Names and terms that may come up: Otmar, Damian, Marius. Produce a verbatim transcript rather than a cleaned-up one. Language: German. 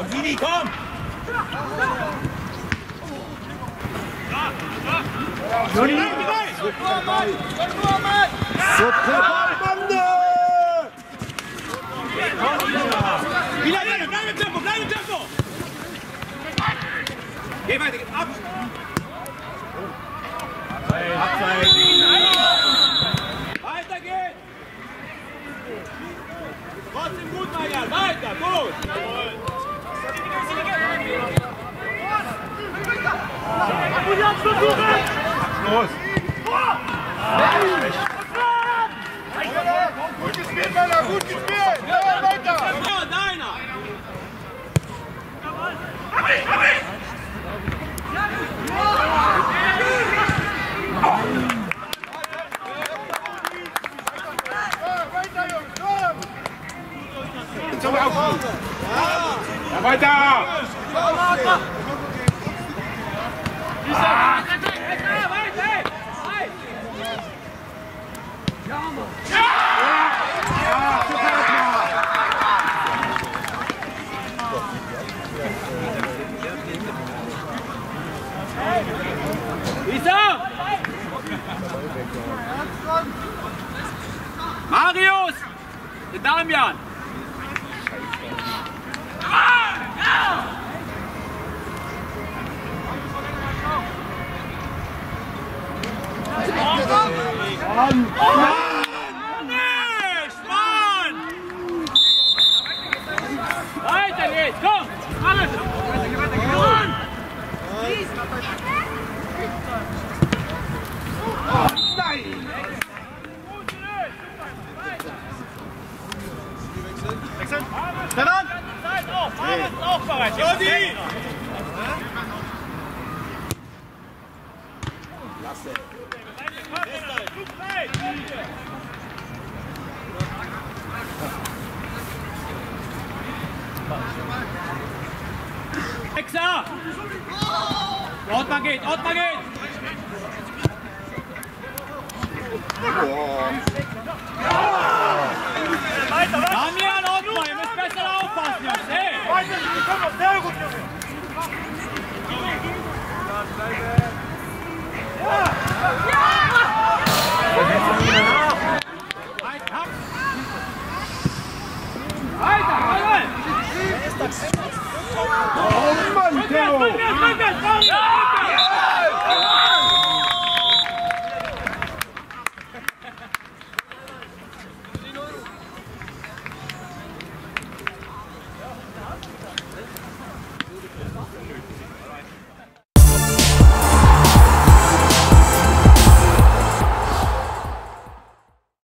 Und Dini, komm! Juni! Wieder rein, bleib im Tempo, bleib im Tempo! Geh weiter, geh ab! Abseits! Weiter geht's! Trotzdem gut, Marian, weiter, gut! Los! Gut gespielt, Männer, gut gespielt! Ja, weiter! Ja, deiner! Hab ich, hab ich! Weiter! Ah. Marius! Damian! Mann! Mann! Weiter geht's! Komm! Alles! Mann! Oh nein! Wechseln! Dann an! Zeit auf! Marius ist auch bereit! Jodi! Lasse! Sechser! Otmar geht, Otmar geht! Damian, Otmar, ihr müsst besser aufpassen, Jungs! Hey! Wir kommen auf sehr gut, Jungs! Ja! Ja!